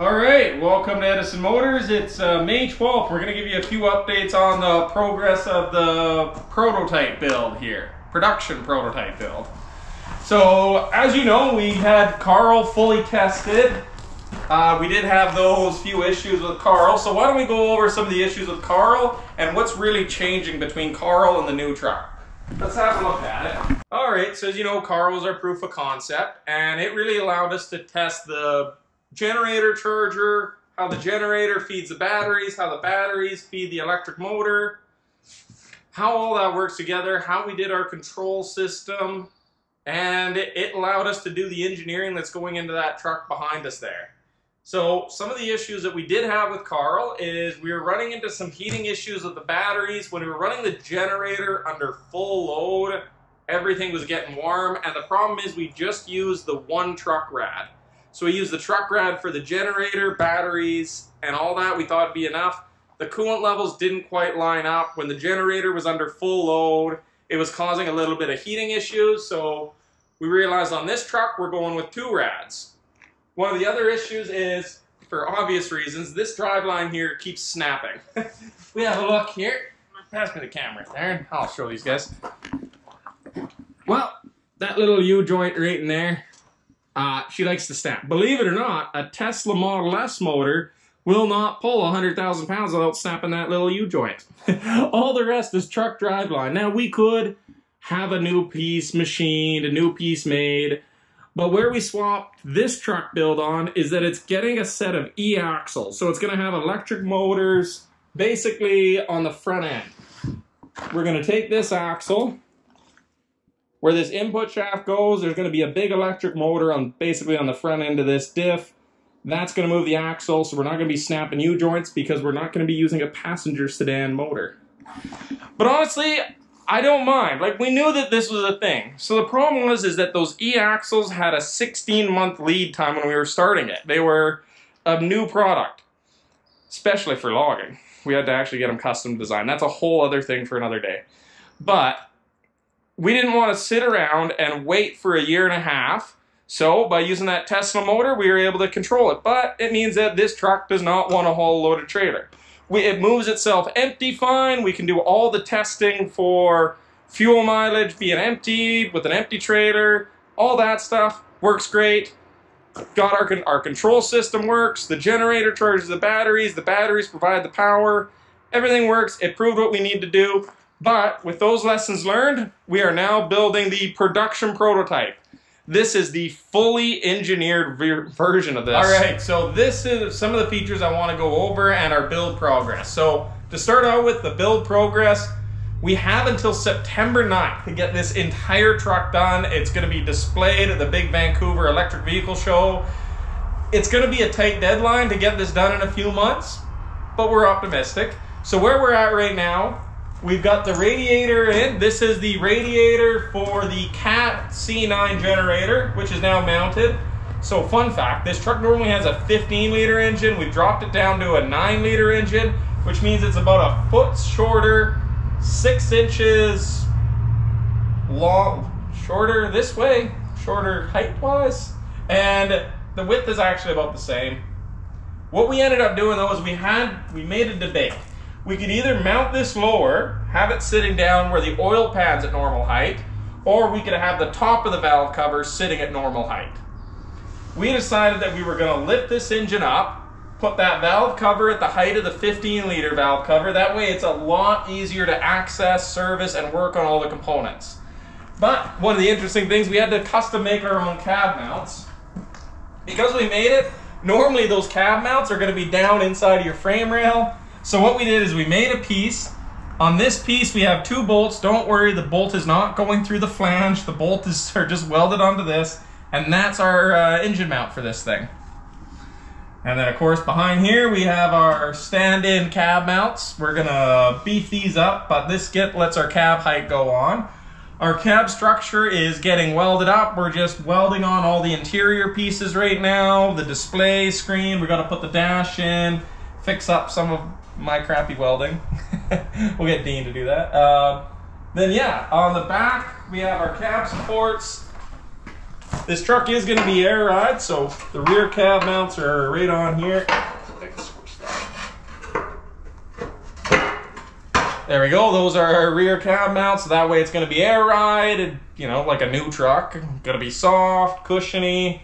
Alright, welcome to Edison Motors. It's May 12th. We're going to give you a few updates on the progress of the prototype build here. Production prototype build. So, as you know, we had Carl fully tested. We did have those few issues with Carl. So why don't we go over some of the issues with Carl and what's really changing between Carl and the new truck. Let's have a look at it. Alright, so as you know, Carl was our proof of concept, and it really allowed us to test the generator charger, how the generator feeds the batteries, how the batteries feed the electric motor, how all that works together, how we did our control system, and it allowed us to do the engineering that's going into that truck behind us there. So some of the issues that we did have with Carl is we were running into some heating issues with the batteries. When we were running the generator under full load, everything was getting warm, and the problem is we just used the one truck rad. So we used the truck rad for the generator, batteries, and all that. We thought it'd be enough. The coolant levels didn't quite line up. When the generator was under full load, it was causing a little bit of heating issues. So we realized on this truck, we're going with two rads. One of the other issues is, for obvious reasons, this driveline here keeps snapping. We have a look here. Pass me the camera there, and I'll show these guys. Well, that little U-joint right in there, she likes to snap. Believe it or not, a Tesla Model S motor will not pull 100,000 pounds without snapping that little U-joint. All the rest is truck driveline. Now, we could have a new piece machined, a new piece made, but where we swapped this truck build on is that it's getting a set of e-axles. So it's going to have electric motors basically on the front end. We're going to take this axle. Where this input shaft goes, there's going to be a big electric motor on basically on the front end of this diff. That's going to move the axle, so we're not going to be snapping U-joints because we're not going to be using a passenger sedan motor. But honestly, I don't mind. Like, we knew that this was a thing. So the problem was is that those e-axles had a 16-month lead time when we were starting it. They were a new product, especially for logging. We had to actually get them custom designed. That's a whole other thing for another day. But we didn't want to sit around and wait for a year and a half. So by using that Tesla motor, we were able to control it. But it means that this truck does not want to haul a loaded trailer. It moves itself empty fine. We can do all the testing for fuel mileage, being empty, with an empty trailer, all that stuff. Works great. Got our control system works. The generator charges the batteries provide the power. Everything works. It proved what we need to do. But with those lessons learned, we are now building the production prototype. This is the fully engineered version of this. All right, so this is some of the features I want to go over and our build progress. So to start out with the build progress, we have until September 9th to get this entire truck done. It's going to be displayed at the Big Vancouver Electric Vehicle Show. It's going to be a tight deadline to get this done in a few months, but we're optimistic. So where we're at right now, we've got the radiator in. This is the radiator for the Cat c9 generator, which is now mounted. So fun fact, this truck normally has a 15-liter engine. We've dropped it down to a 9-liter engine, which means it's about a foot shorter, 6 inches long, shorter this way, shorter height-wise, and the width is actually about the same. What we ended up doing though is we made a debate. We could either mount this lower, have it sitting down where the oil pad's at normal height, or we could have the top of the valve cover sitting at normal height. We decided that we were going to lift this engine up, put that valve cover at the height of the 15-liter valve cover. That way it's a lot easier to access, service, and work on all the components. But one of the interesting things, we had to custom make our own cab mounts. Because we made it, normally those cab mounts are going to be down inside of your frame rail. So what we did is we made a piece. On this piece we have two bolts. Don't worry, the bolt is not going through the flange. The bolt is just welded onto this, and that's our engine mount for this thing. And then of course behind here we have our stand-in cab mounts. We're gonna beef these up, but this lets our cab height go on. Our cab structure is getting welded up. We're just welding on all the interior pieces right now. The display screen, we're gonna put the dash in, fix up some of my crappy welding. We'll get Dean to do that. Then yeah, on the back we have our cab supports. This truck is going to be air ride, so the rear cab mounts are right on here. There we go, those are our rear cab mounts, so that way it's going to be air ride, and, you know, like a new truck. Going to be soft, cushiony.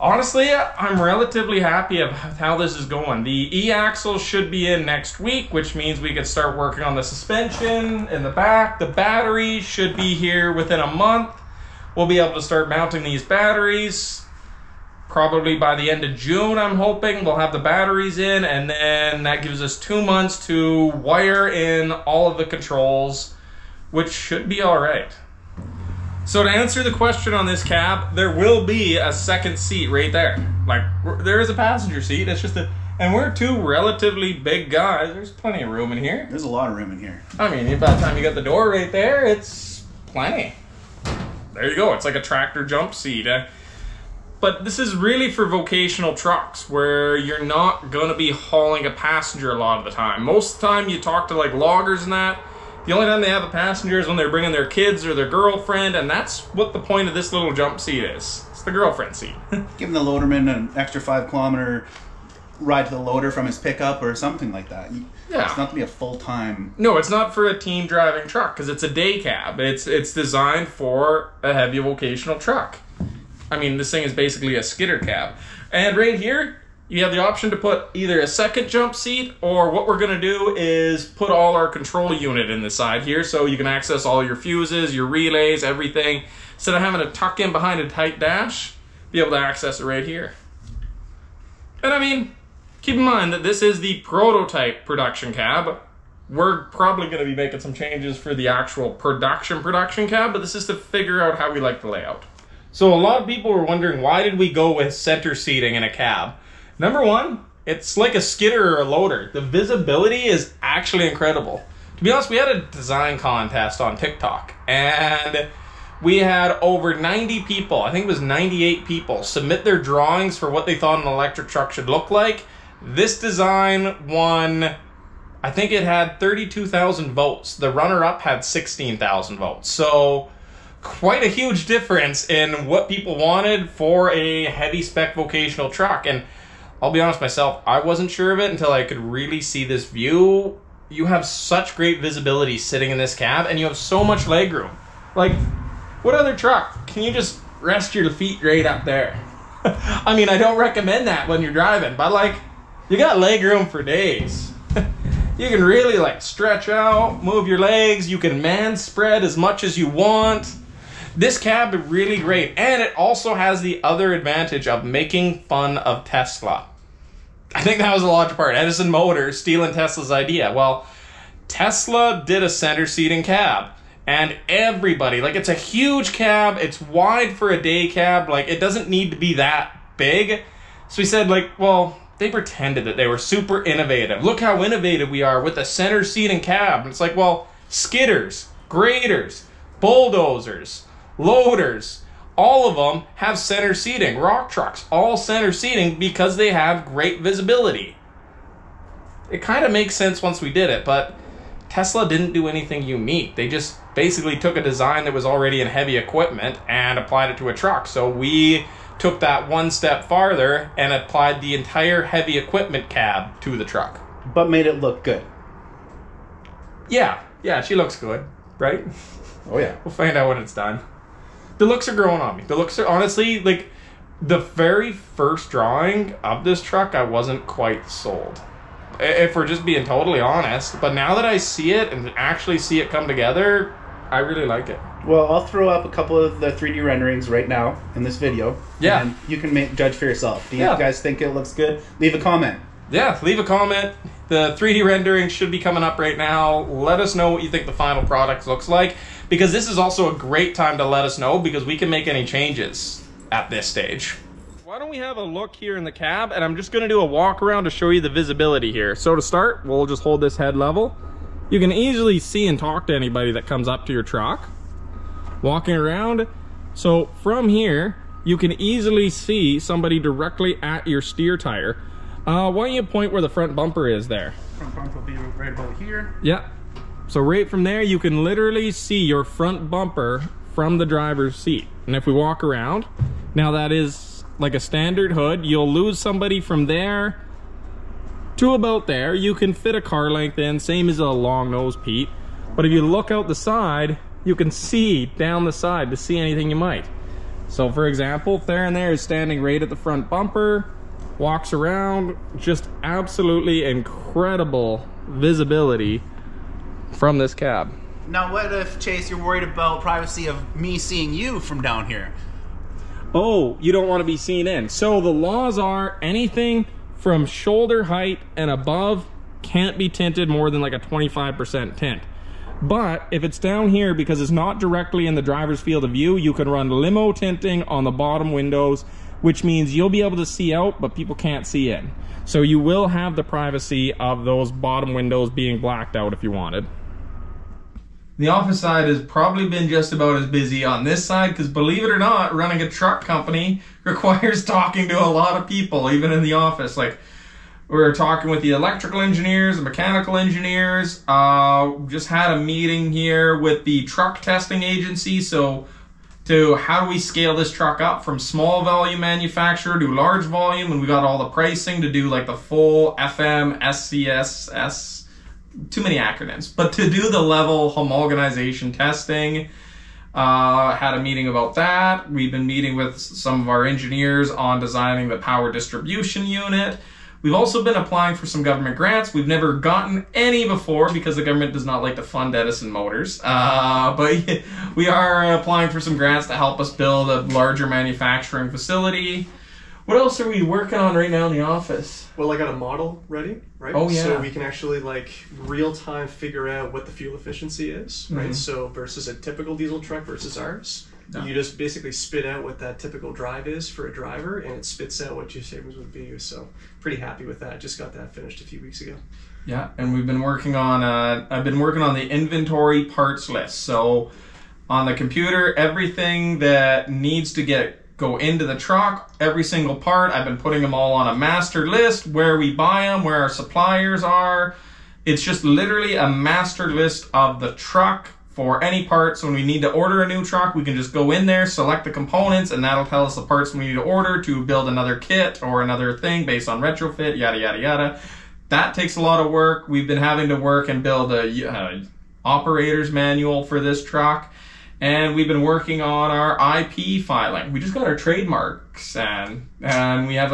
Honestly, I'm relatively happy with how this is going. The e-axles should be in next week, which means we can start working on the suspension in the back. The batteries should be here within a month. We'll be able to start mounting these batteries. Probably by the end of June, I'm hoping, we'll have the batteries in, and then that gives us 2 months to wire in all of the controls, which should be all right. So to answer the question on this cab, there will be a second seat right there. Like, there is a passenger seat, it's just a, and we're two relatively big guys. There's plenty of room in here. There's a lot of room in here. I mean, by the time you got the door right there, it's plenty. There you go, it's like a tractor jump seat. But this is really for vocational trucks where you're not gonna be hauling a passenger a lot of the time. Most of the time you talk to like loggers and that, the only time they have a passenger is when they're bringing their kids or their girlfriend, and that's what the point of this little jump seat is. It's the girlfriend seat. Giving the loaderman an extra 5-kilometer ride to the loader from his pickup or something like that. Yeah. It's not to be a full-time... No, it's not for a team driving truck because it's a day cab. It's designed for a heavy vocational truck. I mean, this thing is basically a skidder cab. And right here, you have the option to put either a second jump seat, or what we're gonna do is put all our control unit in the side here so you can access all your fuses, your relays, everything. Instead of having to tuck in behind a tight dash, be able to access it right here. And I mean, keep in mind that this is the prototype production cab. We're probably gonna be making some changes for the actual production cab, but this is to figure out how we like the layout. So a lot of people were wondering, why did we go with center seating in a cab? Number one, it's like a skidder or a loader. The visibility is actually incredible. To be honest, we had a design contest on TikTok, and we had over 90 people, I think it was 98 people, submit their drawings for what they thought an electric truck should look like. This design won, I think it had 32,000 votes. The runner-up had 16,000 votes. So quite a huge difference in what people wanted for a heavy-spec vocational truck. And I'll be honest myself, I wasn't sure of it until I could really see this view. You have such great visibility sitting in this cab, and you have so much leg room. Like, what other truck can you just rest your feet right up there? I mean, I don't recommend that when you're driving, but like, you got leg room for days. You can really like stretch out, move your legs, you can man spread as much as you want. This cab is really great, and it also has the other advantage of making fun of Tesla. I think that was a large part. Edison Motors stealing Tesla's idea. Well, Tesla did a center seating cab, and everybody, like, it's a huge cab, it's wide for a day cab, like, it doesn't need to be that big. So we said, like, well, they pretended that they were super innovative. Look how innovative we are with a center seating cab. And it's like, well, skidders, graders, bulldozers, loaders, all of them have center seating. Rock trucks, all center seating because they have great visibility. It kind of makes sense once we did it, but Tesla didn't do anything unique. They just basically took a design that was already in heavy equipment and applied it to a truck. So we took that one step farther and applied the entire heavy equipment cab to the truck. But made it look good. Yeah, she looks good, right? Oh yeah. We'll find out when it's done. The looks are growing on me. The looks are, honestly, like, the very first drawing of this truck, I wasn't quite sold, if we're just being totally honest. But now that I see it and actually see it come together, I really like it. Well, I'll throw up a couple of the 3D renderings right now in this video. Yeah. And you can judge for yourself. Do you guys think it looks good? Leave a comment. Yeah, leave a comment. The 3D rendering should be coming up right now. Let us know what you think the final product looks like, because this is also a great time to let us know, because we can make any changes at this stage. Why don't we have a look here in the cab, and I'm just gonna do a walk around to show you the visibility here. So to start, we'll just hold this head level. You can easily see and talk to anybody that comes up to your truck. Walking around, so from here, you can easily see somebody directly at your steer tire. Why don't you point where the front bumper is there? Front bumper will be right about here. Yeah. So right from there, you can literally see your front bumper from the driver's seat. And if we walk around, now that is like a standard hood. You'll lose somebody from there to about there. You can fit a car length in, same as a long nose Pete. But if you look out the side, you can see down the side to see anything you might. So for example, Theron there is standing right at the front bumper, walks around, just absolutely incredible visibility from this cab. Now what if, Chase, you're worried about privacy of me seeing you from down here? Oh, you don't want to be seen in. So the laws are anything from shoulder height and above can't be tinted more than like a 25% tint. But if it's down here, because it's not directly in the driver's field of view, you can run limo tinting on the bottom windows, which means you'll be able to see out, but people can't see in. So you will have the privacy of those bottom windows being blacked out if you wanted. The office side has probably been just about as busy on this side, because believe it or not, running a truck company requires talking to a lot of people, even in the office. Like, we're talking with the electrical engineers, the mechanical engineers, just had a meeting here with the truck testing agency. So to how do we scale this truck up from small volume manufacturer to large volume, and we got all the pricing to do like the full FM, SCSS, too many acronyms, but to do the level homogenization testing. Had a meeting about that. We've been meeting with some of our engineers on designing the power distribution unit. We've also been applying for some government grants. We've never gotten any before because the government does not like to fund Edison Motors. But we are applying for some grants to help us build a larger manufacturing facility. What else are we working on right now in the office? Well, I got a model ready, right? Oh, yeah. So we can actually, like, real-time figure out what the fuel efficiency is, right? Mm-hmm. So versus a typical diesel truck versus ours, yeah. You just basically spit out what that typical drive is for a driver, and it spits out what your savings would be. So pretty happy with that. Just got that finished a few weeks ago. Yeah, and we've been working on, I've been working on the inventory parts list. So on the computer, everything that needs to go into the truck, every single part. I've been putting them all on a master list, where we buy them, where our suppliers are. It's just literally a master list of the truck for any parts. When we need to order a new truck, we can just go in there, select the components, and that'll tell us the parts we need to order to build another kit or another thing based on retrofit, yada, yada, yada. That takes a lot of work. We've been having to work and build a operator's manual for this truck. And we've been working on our IP filing. We just got our trademarks, and we have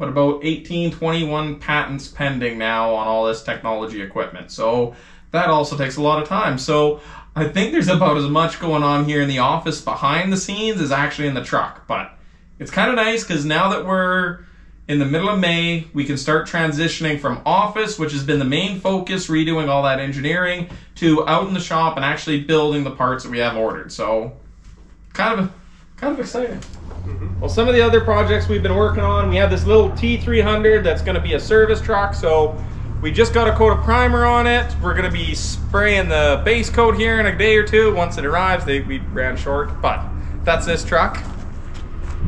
about 18, 21 patents pending now on all this technology equipment. So that also takes a lot of time. So I think there's about as much going on here in the office behind the scenes as actually in the truck. But it's kind of nice, because now that we're in the middle of May, we can start transitioning from office, which has been the main focus, redoing all that engineering, to out in the shop and actually building the parts that we have ordered. So kind of exciting. Mm-hmm. Well, some of the other projects we've been working on, we have this little T300 that's going to be a service truck. So we just got a coat of primer on it. We're going to be spraying the base coat here in a day or two. Once it arrives, we ran short, but that's this truck.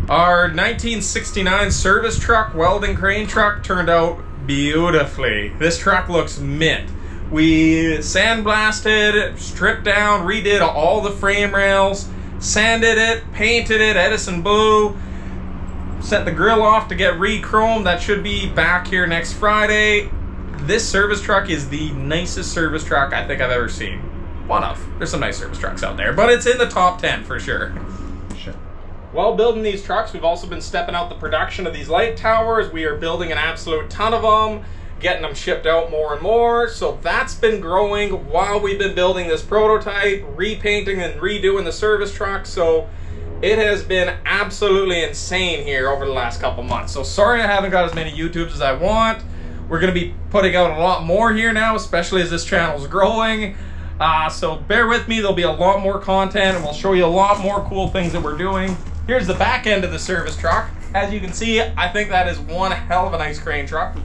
Our 1969 service truck, welding crane truck, turned out beautifully. This truck looks mint. We sandblasted, stripped down, redid all the frame rails, sanded it, painted it Edison Blue, set the grill off to get re-chromed. That should be back here next Friday. This service truck is the nicest service truck I think I've ever seen. One of. There's some nice service trucks out there, but it's in the top 10 for sure. While building these trucks, we've also been stepping out the production of these light towers. We are building an absolute ton of them, getting them shipped out more and more. So that's been growing while we've been building this prototype, repainting and redoing the service truck. So it has been absolutely insane here over the last couple months. So sorry I haven't got as many YouTubes as I want. We're gonna be putting out a lot more here now, especially as this channel's growing. So bear with me, there'll be a lot more content, and we'll show you a lot more cool things that we're doing. Here's the back end of the service truck. As you can see, I think that is one hell of a nice crane truck.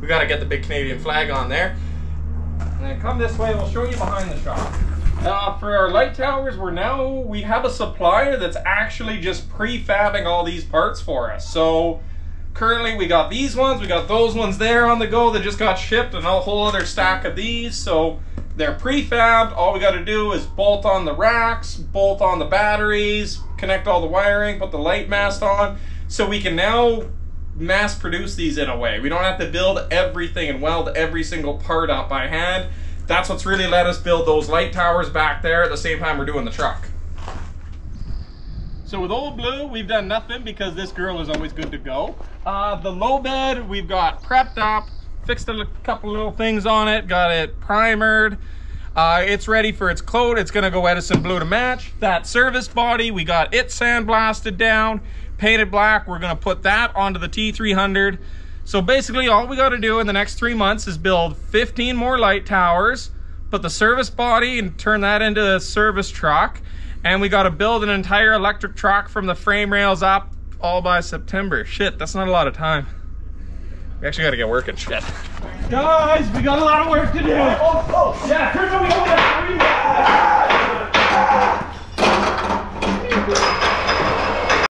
We got to get the big Canadian flag on there. And then come this way, we'll show you behind the truck. For our light towers, we have a supplier that's actually just prefabbing all these parts for us. So currently we got these ones, we got those ones there on the go that just got shipped, and a whole other stack of these. So They're prefabbed. All we got to do is bolt on the racks, bolt on the batteries, connect all the wiring, put the light mast on. So we can now mass produce these in a way. We don't have to build everything and weld every single part up by hand. That's what's really let us build those light towers back there at the same time we're doing the truck. So with Old Blue, we've done nothing because this girl is always good to go. The low bed, we've got prepped up, fixed a couple little things on it, got it primered. It's ready for its coat. It's gonna go Edison Blue to match. That service body, we got it sandblasted down, painted black. We're gonna put that onto the T300. So basically all we gotta do in the next 3 months is build 15 more light towers, put the service body and turn that into a service truck. And we got to build an entire electric truck from the frame rails up all by September. Shit, that's not a lot of time. We actually got to get working. Shit. Guys, we got a lot of work to do. Oh, yeah. Turn around, we go back.